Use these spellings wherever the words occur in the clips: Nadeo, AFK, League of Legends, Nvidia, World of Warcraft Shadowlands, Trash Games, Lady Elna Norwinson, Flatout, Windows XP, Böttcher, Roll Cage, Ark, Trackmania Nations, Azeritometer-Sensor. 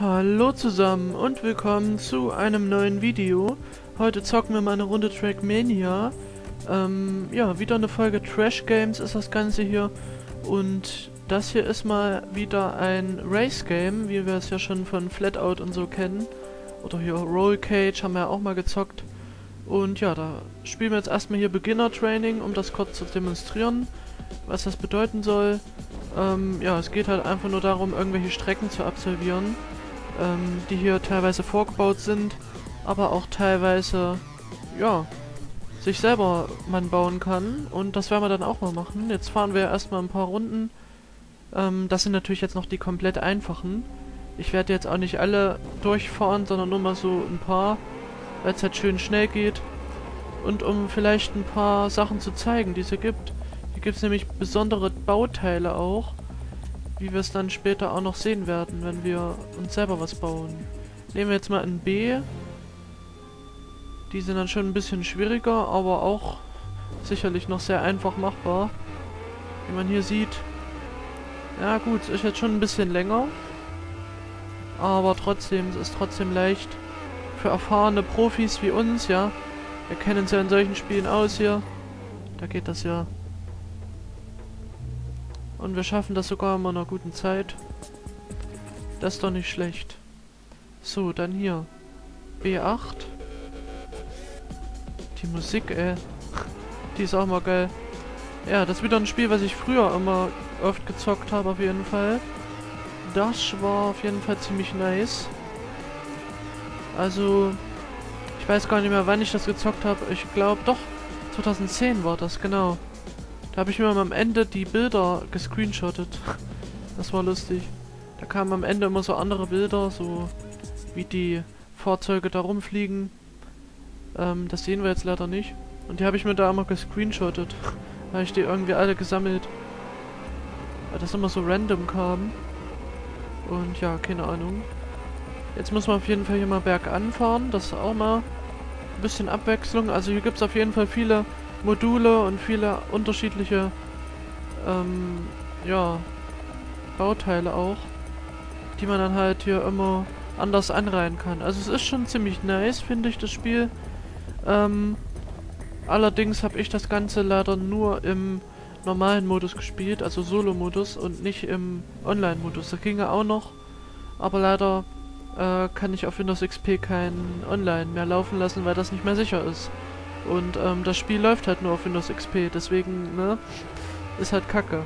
Hallo zusammen und willkommen zu einem neuen Video. Heute zocken wir mal eine Runde Trackmania. Ja, wieder eine Folge Trash Games ist das Ganze hier. Und das hier ist mal wieder ein Race Game, wie wir es ja schon von Flatout und so kennen. Oder hier Roll Cage haben wir ja auch mal gezockt. Und ja, da spielen wir jetzt erstmal hier Beginner Training, um das kurz zu demonstrieren, was das bedeuten soll. Ja, es geht halt einfach nur darum, irgendwelche Strecken zu absolvieren, die hier teilweise vorgebaut sind, aber auch teilweise, ja, sich selber man bauen kann. Und das werden wir dann auch mal machen. Jetzt fahren wir erstmal ein paar Runden. Das sind natürlich jetzt noch die komplett einfachen. Ich werde jetzt auch nicht alle durchfahren, sondern nur mal so ein paar, weil es halt schön schnell geht. Und um vielleicht ein paar Sachen zu zeigen, die es hier gibt. Hier gibt es nämlich besondere Bauteile auch, wie wir es dann später auch noch sehen werden, wenn wir uns selber was bauen. Nehmen wir jetzt mal ein B. Die sind dann schon ein bisschen schwieriger, aber auch sicherlich noch sehr einfach machbar. Wie man hier sieht. Ja gut, ist jetzt schon ein bisschen länger. Aber trotzdem, es ist trotzdem leicht für erfahrene Profis wie uns, ja. Wir kennen uns ja in solchen Spielen aus hier. Da geht das ja. Und wir schaffen das sogar in einer guten Zeit. Das ist doch nicht schlecht. So, dann hier. B8. Die Musik, ey. Die ist auch mal geil. Ja, das ist wieder ein Spiel, was ich früher immer oft gezockt habe, auf jeden Fall. Das war auf jeden Fall ziemlich nice. Also, ich weiß gar nicht mehr, wann ich das gezockt habe. Ich glaube, doch, 2010 war das, genau. Da habe ich mir am Ende die Bilder gescreenshottet. Das war lustig. Da kamen am Ende immer so andere Bilder, so wie die Fahrzeuge da rumfliegen. Das sehen wir jetzt leider nicht. Und die habe ich mir da immer gescreenshottet. Da habe ich die irgendwie alle gesammelt. Weil das immer so random kam. Und ja, keine Ahnung. Jetzt muss man auf jeden Fall hier mal bergan fahren. Das ist auch mal ein bisschen Abwechslung. Also hier gibt es auf jeden Fall viele Module und viele unterschiedliche ja, Bauteile auch, die man dann halt hier immer anders anreihen kann. Also es ist schon ziemlich nice, finde ich, das Spiel. Allerdings habe ich das Ganze leider nur im normalen Modus gespielt, also Solo-Modus und nicht im Online-Modus. Das ginge auch noch, aber leider kann ich auf Windows XP kein Online mehr laufen lassen, weil das nicht mehr sicher ist. Und das Spiel läuft halt nur auf Windows XP, deswegen, ne, ist halt kacke.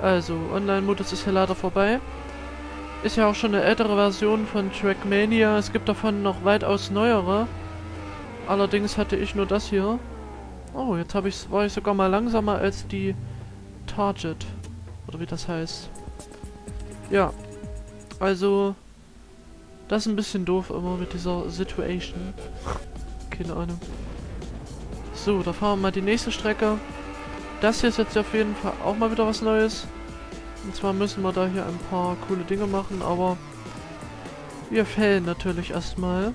Also, Online-Modus ist ja leider vorbei. Ist ja auch schon eine ältere Version von Trackmania, es gibt davon noch weitaus neuere. Allerdings hatte ich nur das hier. Oh, jetzt war ich sogar mal langsamer als die Target, oder wie das heißt. Ja, also, das ist ein bisschen doof immer mit dieser Situation. Keine Ahnung. So, da fahren wir mal die nächste Strecke. Das hier ist jetzt auf jeden Fall auch mal wieder was Neues. Und zwar müssen wir da hier ein paar coole Dinge machen, aber wir fällen natürlich erstmal.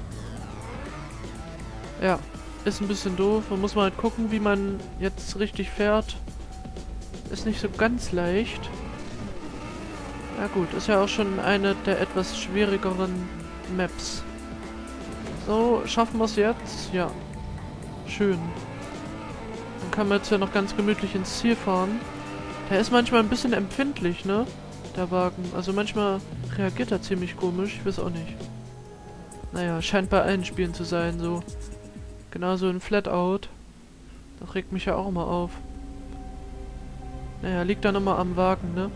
Ja, ist ein bisschen doof. Man muss mal halt gucken, wie man jetzt richtig fährt. Ist nicht so ganz leicht. Ja gut, ist ja auch schon eine der etwas schwierigeren Maps. So, schaffen wir es jetzt? Ja. Schön. Dann kann man jetzt ja noch ganz gemütlich ins Ziel fahren. Der ist manchmal ein bisschen empfindlich, ne? Der Wagen. Also manchmal reagiert er ziemlich komisch. Ich weiß auch nicht. Naja, scheint bei allen Spielen zu sein, so. Genauso in Flatout. Das regt mich ja auch immer auf. Naja, liegt dann immer am Wagen, ne?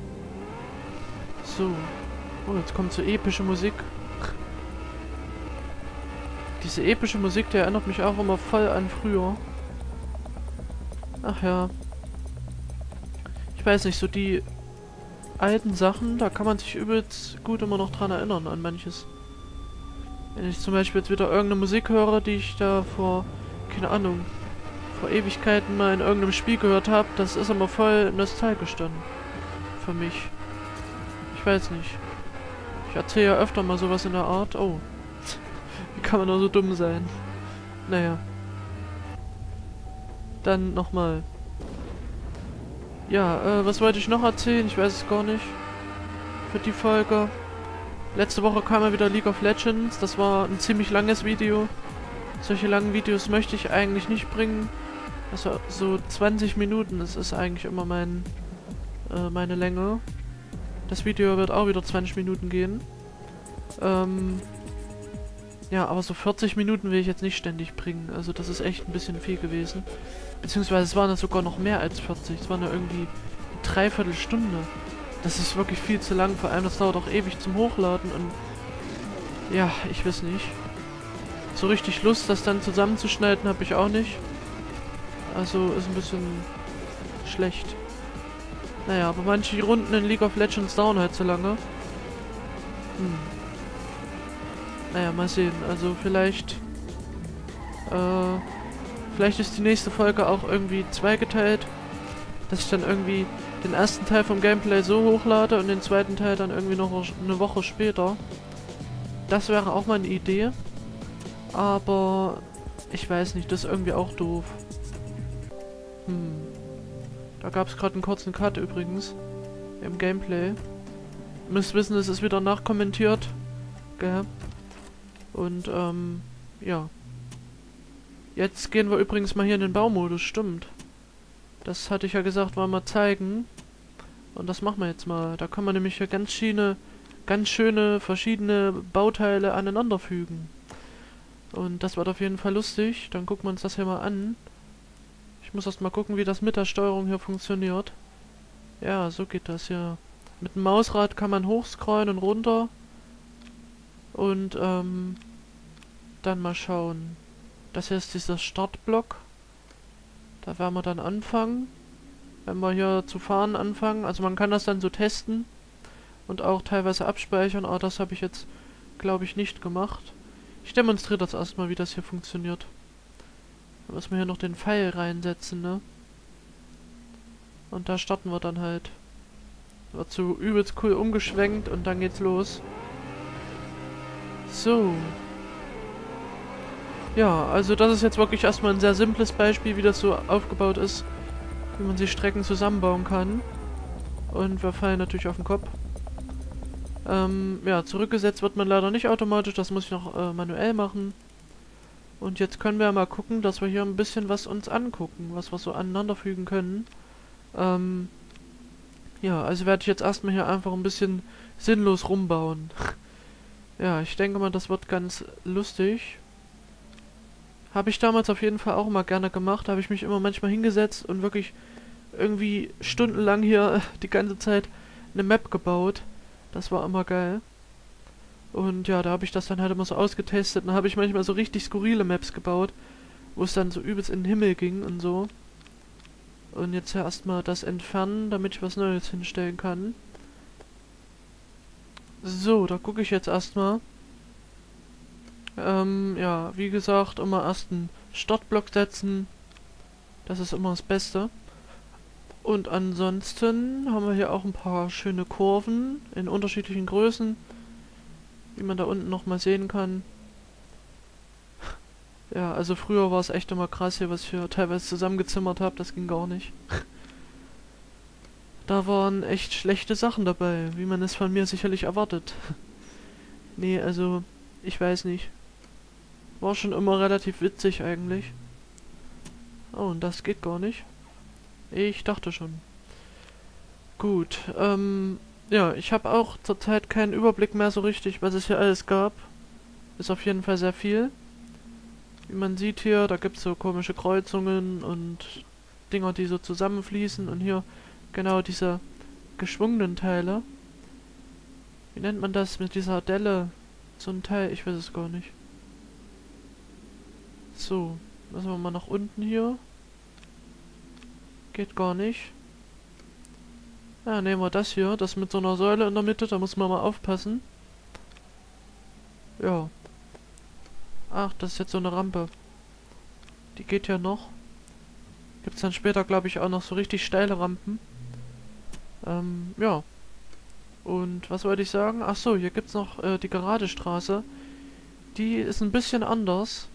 So. Oh, jetzt kommt so epische Musik. Diese epische Musik, die erinnert mich auch immer voll an früher. Ach ja. Ich weiß nicht, so die alten Sachen, da kann man sich übelst gut immer noch dran erinnern, an manches. Wenn ich zum Beispiel jetzt wieder irgendeine Musik höre, die ich da vor, keine Ahnung, vor Ewigkeiten mal in irgendeinem Spiel gehört habe, das ist immer voll nostalgisch dann. Für mich. Ich weiß nicht. Ich erzähle ja öfter mal sowas in der Art. Oh. Wie kann man nur so dumm sein? Naja. Dann nochmal. Ja, was wollte ich noch erzählen? Ich weiß es gar nicht. Für die Folge. Letzte Woche kam ja wieder League of Legends. Das war ein ziemlich langes Video. Solche langen Videos möchte ich eigentlich nicht bringen. Also so 20 Minuten, das ist eigentlich immer meine Länge. Das Video wird auch wieder 20 Minuten gehen. Ja, aber so 40 Minuten will ich jetzt nicht ständig bringen. Also das ist echt ein bisschen viel gewesen. Beziehungsweise es waren ja sogar noch mehr als 40. Es waren ja irgendwie eine Dreiviertelstunde. Das ist wirklich viel zu lang. Vor allem, das dauert auch ewig zum Hochladen. Und ja, ich weiß nicht. So richtig Lust, das dann zusammenzuschneiden, habe ich auch nicht. Also ist ein bisschen schlecht. Naja, aber manche Runden in League of Legends dauern halt so lange. Naja, mal sehen. Also vielleicht... vielleicht ist die nächste Folge auch irgendwie zweigeteilt. Dass ich dann irgendwie den ersten Teil vom Gameplay so hochlade und den zweiten Teil dann irgendwie noch eine Woche später. Das wäre auch mal eine Idee. Aber... ich weiß nicht, das ist irgendwie auch doof. Da gab es gerade einen kurzen Cut übrigens. Im Gameplay. Ihr müsst wissen, es ist wieder nachkommentiert. Gell? Und, ja. Jetzt gehen wir übrigens mal hier in den Baumodus, stimmt. Das hatte ich ja gesagt, wollen wir zeigen. Und das machen wir jetzt mal. Da kann man nämlich hier ganz schöne verschiedene Bauteile aneinander fügen. Und das wird auf jeden Fall lustig. Dann gucken wir uns das hier mal an. Ich muss erst mal gucken, wie das mit der Steuerung hier funktioniert. Ja, so geht das hier. Mit dem Mausrad kann man hochscrollen und runter. Und, dann mal schauen. Das hier ist dieser Startblock. Da werden wir dann anfangen. Wenn wir hier zu fahren anfangen. Also man kann das dann so testen. Und auch teilweise abspeichern. Aber das habe ich jetzt, glaube ich, nicht gemacht. Ich demonstriere das erstmal, wie das hier funktioniert. Da müssen wir hier noch den Pfeil reinsetzen, ne? Und da starten wir dann halt. Wird so übelst cool umgeschwenkt und dann geht's los. So. Ja, also das ist jetzt wirklich erstmal ein sehr simples Beispiel, wie das so aufgebaut ist. Wie man sich Strecken zusammenbauen kann. Und wir fallen natürlich auf den Kopf. Ja, zurückgesetzt wird man leider nicht automatisch. Das muss ich noch manuell machen. Und jetzt können wir mal gucken, dass wir hier ein bisschen was uns angucken. Was wir so aneinander fügen können. Ja, also werde ich jetzt erstmal hier einfach ein bisschen sinnlos rumbauen. Ja, ich denke mal, das wird ganz lustig. Habe ich damals auf jeden Fall auch mal gerne gemacht. Da habe ich mich immer manchmal hingesetzt und wirklich irgendwie stundenlang hier die ganze Zeit eine Map gebaut. Das war immer geil. Und ja, da habe ich das dann halt immer so ausgetestet. Da habe ich manchmal so richtig skurrile Maps gebaut, wo es dann so übelst in den Himmel ging und so. Und jetzt ja erstmal das entfernen, damit ich was Neues hinstellen kann. So, da gucke ich jetzt erstmal. Ja, wie gesagt, immer erst einen Startblock setzen. Das ist immer das Beste. Und ansonsten haben wir hier auch ein paar schöne Kurven in unterschiedlichen Größen, wie man da unten nochmal sehen kann. Ja, also früher war es echt immer krass hier, was ich hier teilweise zusammengezimmert habe, das ging gar nicht. Da waren echt schlechte Sachen dabei, wie man es von mir sicherlich erwartet. Nee, also, ich weiß nicht. War schon immer relativ witzig eigentlich. Oh, und das geht gar nicht. Ich dachte schon. Gut, ja, ich habe auch zurzeit keinen Überblick mehr so richtig, was es hier alles gab. Ist auf jeden Fall sehr viel. Wie man sieht hier, da gibt es so komische Kreuzungen und Dinger, die so zusammenfließen. Und hier genau diese geschwungenen Teile. Wie nennt man das mit dieser Delle? So ein Teil, ich weiß es gar nicht. So, lassen wir mal nach unten hier. Geht gar nicht. Ja, nehmen wir das hier. Das mit so einer Säule in der Mitte. Da muss man mal aufpassen. Ja. Ach, das ist jetzt so eine Rampe. Die geht ja noch. Gibt es dann später, glaube ich, auch noch so richtig steile Rampen. Ja. Und was wollte ich sagen? Ach so, hier gibt es noch die gerade Straße. Die ist ein bisschen anders.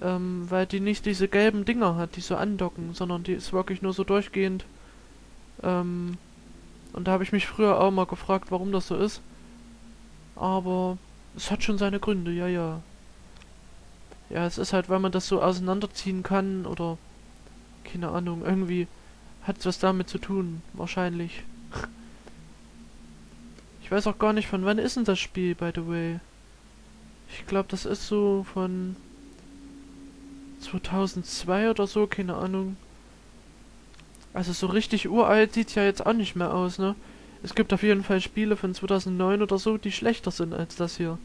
Weil die nicht diese gelben Dinger hat, die so andocken, sondern die ist wirklich nur so durchgehend. Und da habe ich mich früher auch mal gefragt, warum das so ist. aber es hat schon seine Gründe, ja, ja. Ja, es ist halt, weil man das so auseinanderziehen kann oder keine Ahnung, irgendwie hat es was damit zu tun, wahrscheinlich. Ich weiß auch gar nicht, von wann ist denn das Spiel, by the way. Ich glaube, das ist so von 2002 oder so, keine Ahnung. Also so richtig uralt sieht ja jetzt auch nicht mehr aus, ne? Es gibt auf jeden Fall Spiele von 2009 oder so, die schlechter sind als das hier.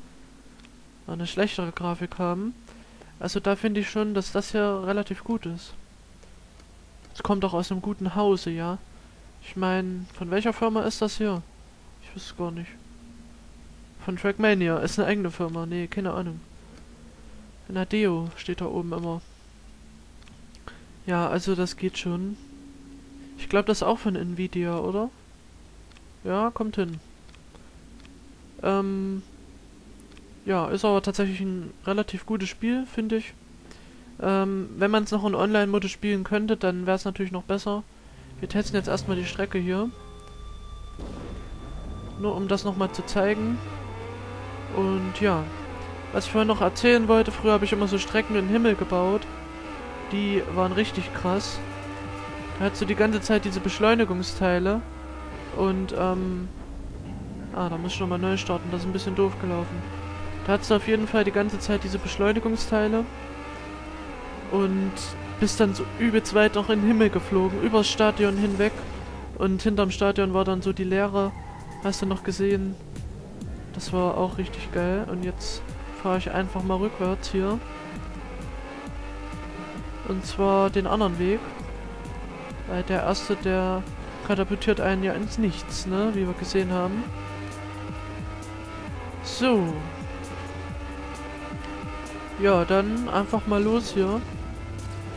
Eine schlechtere Grafik haben. Also da finde ich schon, dass das hier relativ gut ist. Es kommt auch aus einem guten Hause, ja? Ich meine, von welcher Firma ist das hier? Ich weiß es gar nicht. Von Trackmania. Ist eine eigene Firma. Nee, keine Ahnung. Nadeo steht da oben immer. Ja, also das geht schon. Ich glaube, das ist auch von Nvidia, oder? Ja, kommt hin. Ja, ist aber tatsächlich ein relativ gutes Spiel, finde ich. Wenn man es noch in Online-Modus spielen könnte, dann wäre es natürlich noch besser. Wir testen jetzt erstmal die Strecke hier. Nur um das nochmal zu zeigen. Und ja, was ich vorhin noch erzählen wollte, früher habe ich immer so Strecken in den Himmel gebaut. Die waren richtig krass. Da hattest du die ganze Zeit diese Beschleunigungsteile. Und, da muss ich nochmal neu starten, das ist ein bisschen doof gelaufen. Da hattest du auf jeden Fall die ganze Zeit diese Beschleunigungsteile. Und bist dann so übelst weit noch in den Himmel geflogen, übers Stadion hinweg. Und hinterm Stadion war dann so die Leere. Hast du noch gesehen? Das war auch richtig geil. Und jetzt fahre ich einfach mal rückwärts hier. Und zwar den anderen Weg. Weil der erste, der katapultiert einen ja ins Nichts, ne? Wie wir gesehen haben. So. Ja, dann einfach mal los hier.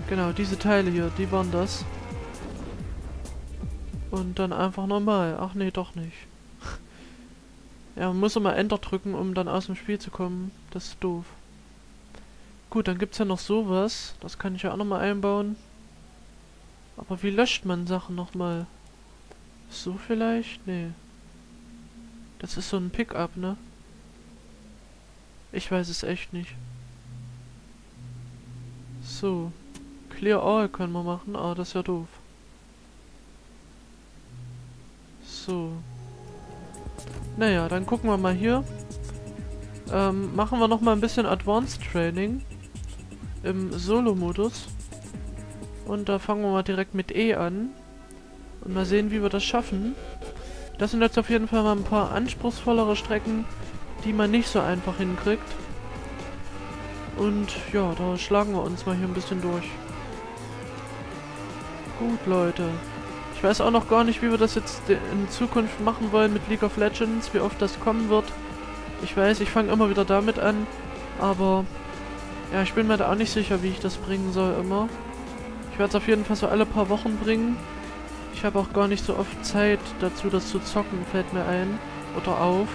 Genau, diese Teile hier, die waren das. Und dann einfach normal. Ach nee, doch nicht. Ja, man muss immer Enter drücken, um dann aus dem Spiel zu kommen. Das ist doof. Gut, dann gibt's ja noch sowas. Das kann ich ja auch nochmal einbauen. Aber wie löscht man Sachen nochmal? So vielleicht? Nee. Das ist so ein Pickup, ne? Ich weiß es echt nicht. So. Clear All können wir machen. Ah, das ist ja doof. So. Naja, dann gucken wir mal hier. Machen wir nochmal ein bisschen Advanced Training im Solo-Modus. Und da fangen wir mal direkt mit E an. Und mal sehen, wie wir das schaffen. Das sind jetzt auf jeden Fall mal ein paar anspruchsvollere Strecken, die man nicht so einfach hinkriegt. Und ja, da schlagen wir uns mal hier ein bisschen durch. Gut, Leute. Ich weiß auch noch gar nicht, wie wir das jetzt in Zukunft machen wollen mit League of Legends, wie oft das kommen wird. Ich weiß, ich fange immer wieder damit an, aber ja, ich bin mir da auch nicht sicher, wie ich das bringen soll immer. Ich werde es auf jeden Fall so alle paar Wochen bringen. Ich habe auch gar nicht so oft Zeit dazu, das zu zocken, fällt mir ein. Oder auf.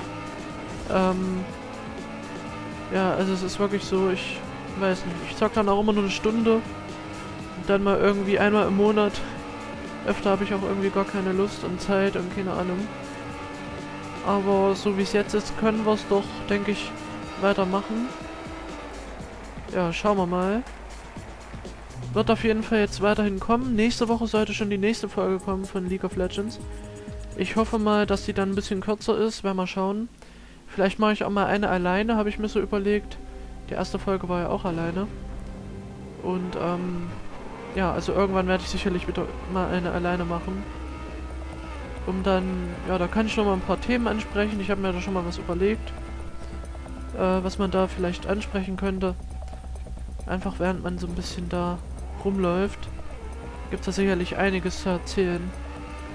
Ja, also es ist wirklich so, ich weiß nicht, ich zocke dann auch immer nur eine Stunde. Und dann mal irgendwie einmal im Monat. Öfter habe ich auch irgendwie gar keine Lust und Zeit und keine Ahnung. Aber so wie es jetzt ist, können wir es doch, denke ich, weitermachen. Ja, schauen wir mal. Wird auf jeden Fall jetzt weiterhin kommen. Nächste Woche sollte schon die nächste Folge kommen von League of Legends. Ich hoffe mal, dass die dann ein bisschen kürzer ist. Werden wir schauen. Vielleicht mache ich auch mal eine alleine, habe ich mir so überlegt. Die erste Folge war ja auch alleine. Und, ja, also irgendwann werde ich sicherlich wieder mal eine alleine machen. Um dann, ja, da kann ich nochmal ein paar Themen ansprechen. Ich habe mir da schon mal was überlegt, was man da vielleicht ansprechen könnte. Einfach während man so ein bisschen da rumläuft. Gibt es da sicherlich einiges zu erzählen.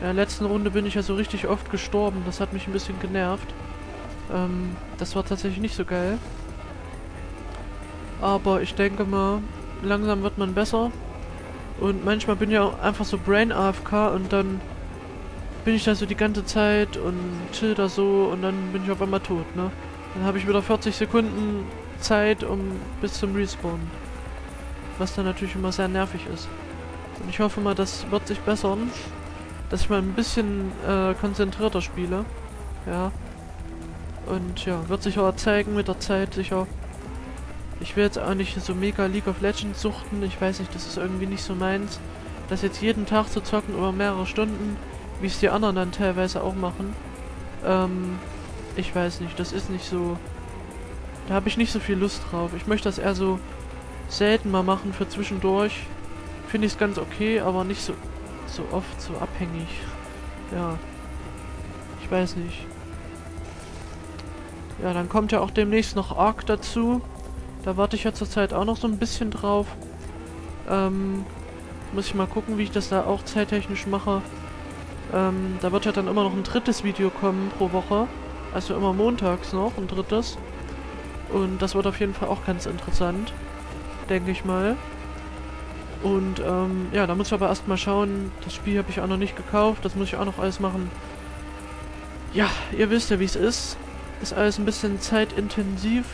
In der letzten Runde bin ich ja so richtig oft gestorben. Das hat mich ein bisschen genervt. Das war tatsächlich nicht so geil. Aber ich denke mal, langsam wird man besser. Und manchmal bin ich auch einfach so Brain AFK und dann bin ich da so die ganze Zeit und chill da so und dann bin ich auf einmal tot, ne? Dann habe ich wieder 40 Sekunden Zeit bis zum Respawn. Was dann natürlich immer sehr nervig ist. Und ich hoffe mal, das wird sich bessern. Dass ich mal ein bisschen konzentrierter spiele. Ja. Und ja, wird sich auch zeigen mit der Zeit sicher. Ich will jetzt auch nicht so mega League of Legends suchten. Ich weiß nicht, das ist irgendwie nicht so meins. Das jetzt jeden Tag zu zocken über mehrere Stunden, wie es die anderen dann teilweise auch machen. Ich weiß nicht, das ist nicht so... Da habe ich nicht so viel Lust drauf. Ich möchte das eher so selten mal machen für zwischendurch. Finde ich es ganz okay, aber nicht so oft so abhängig. Ja. Ich weiß nicht. Ja, dann kommt ja auch demnächst noch Ark dazu. Da warte ich ja zurzeit auch noch so ein bisschen drauf. Muss ich mal gucken, wie ich das da auch zeittechnisch mache. Da wird ja dann immer noch ein drittes Video kommen pro Woche. Also immer montags noch ein drittes. Und das wird auf jeden Fall auch ganz interessant. Denke ich mal. Und ja, da muss ich aber erstmal schauen. Das Spiel habe ich auch noch nicht gekauft. Das muss ich auch noch alles machen. Ja, ihr wisst ja, wie es ist. Ist alles ein bisschen zeitintensiv.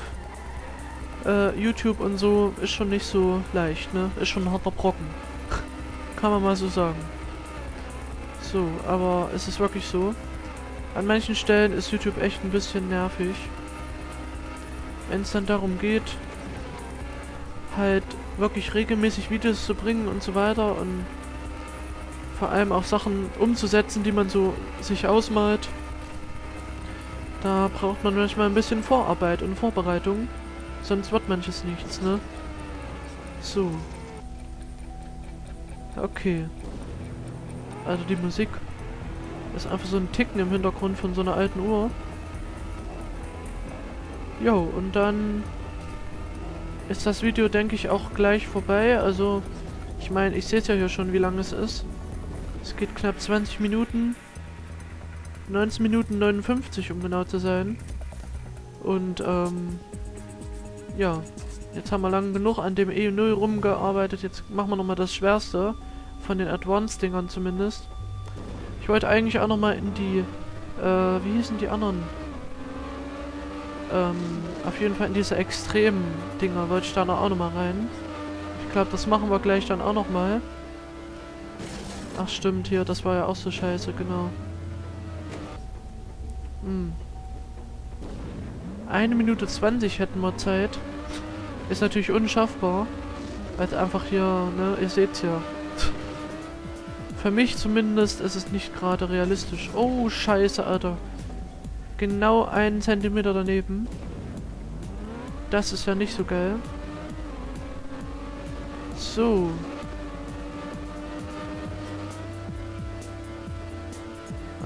YouTube und so ist schon nicht so leicht, ne? Ist schon ein harter Brocken. Kann man mal so sagen. So, aber es ist wirklich so. An manchen Stellen ist YouTube echt ein bisschen nervig. Wenn es dann darum geht, halt wirklich regelmäßig Videos zu bringen und so weiter und vor allem auch Sachen umzusetzen, die man so sich ausmalt. Da braucht man manchmal ein bisschen Vorarbeit und Vorbereitung, sonst wird manches nichts, ne? So. Okay. Also die Musik ist einfach so ein Ticken im Hintergrund von so einer alten Uhr. Jo, und dann ist das Video, denke ich, auch gleich vorbei. Also, ich meine, ich sehe es ja hier schon, wie lange es ist. Es geht knapp 20 Minuten. 19 Minuten 59, um genau zu sein. Und, ja, jetzt haben wir lang genug an dem E0 rumgearbeitet. Jetzt machen wir nochmal das Schwerste. Von den Advanced-Dingern zumindest. Ich wollte eigentlich auch nochmal in die, wie hießen die anderen? Auf jeden Fall in diese extremen Dinger wollte ich da auch nochmal rein. Ich glaube, das machen wir gleich dann auch nochmal. Ach stimmt, hier, das war ja auch so scheiße, genau. Hm. 1 Minute 20 hätten wir Zeit. Ist natürlich unschaffbar. Weil es einfach hier, ne, ihr seht's ja. Für mich zumindest ist es nicht gerade realistisch. Oh, scheiße, Alter. Genau 1 Zentimeter daneben. Das ist ja nicht so geil. So.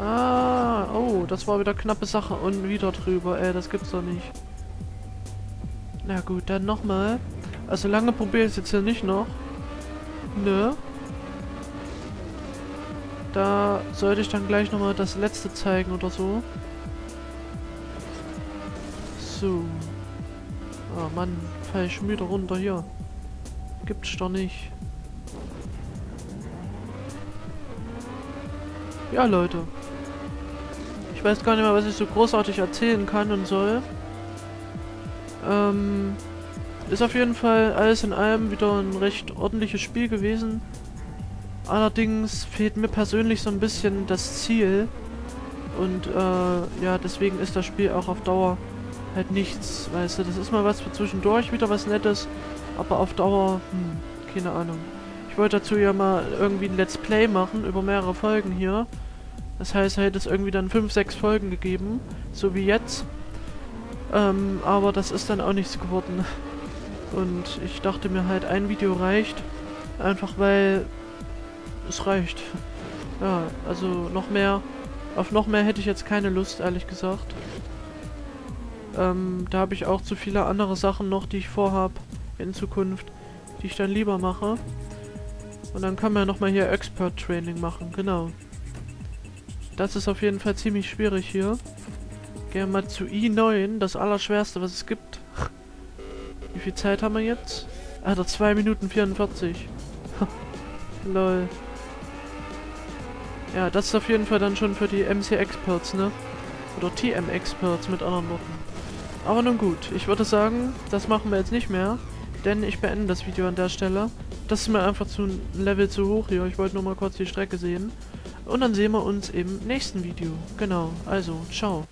Ah, oh, das war wieder knappe Sache. Und wieder drüber, ey, das gibt's doch nicht. Na gut, dann nochmal. Also lange probiere ich es jetzt hier nicht noch. Ne? Da sollte ich dann gleich nochmal das letzte zeigen oder so. So. Oh Mann, fall ich müde runter hier. Gibt's doch nicht. Ja, Leute. Ich weiß gar nicht mehr, was ich so großartig erzählen kann und soll. Ist auf jeden Fall alles in allem wieder ein recht ordentliches Spiel gewesen. Allerdings fehlt mir persönlich so ein bisschen das Ziel und ja, deswegen ist das Spiel auch auf Dauer halt nichts, weißt du, das ist mal was für zwischendurch, wieder was Nettes, aber auf Dauer, keine Ahnung. Ich wollte dazu ja mal irgendwie ein Let's Play machen über mehrere Folgen hier, das heißt, hätte es irgendwie dann 5, 6 Folgen gegeben, so wie jetzt, aber das ist dann auch nichts geworden und ich dachte mir halt, ein Video reicht, einfach weil... Es reicht. Ja, also noch mehr. Auf noch mehr hätte ich jetzt keine Lust, ehrlich gesagt. Da habe ich auch zu viele andere Sachen noch, die ich vorhabe in Zukunft, die ich dann lieber mache. Und dann kann man ja nochmal hier Expert Training machen, genau. Das ist auf jeden Fall ziemlich schwierig hier. Gehen wir mal zu I9, das Allerschwerste, was es gibt. Wie viel Zeit haben wir jetzt? Ah, da 2 Minuten 44. Lol. Ja, das ist auf jeden Fall dann schon für die MC-Experts, ne? Oder TM-Experts mit anderen Worten. Aber nun gut, ich würde sagen, das machen wir jetzt nicht mehr, denn ich beende das Video an der Stelle. Das ist mir einfach zu einem Level zu hoch hier, ich wollte nur mal kurz die Strecke sehen. Und dann sehen wir uns im nächsten Video. Genau, also, ciao.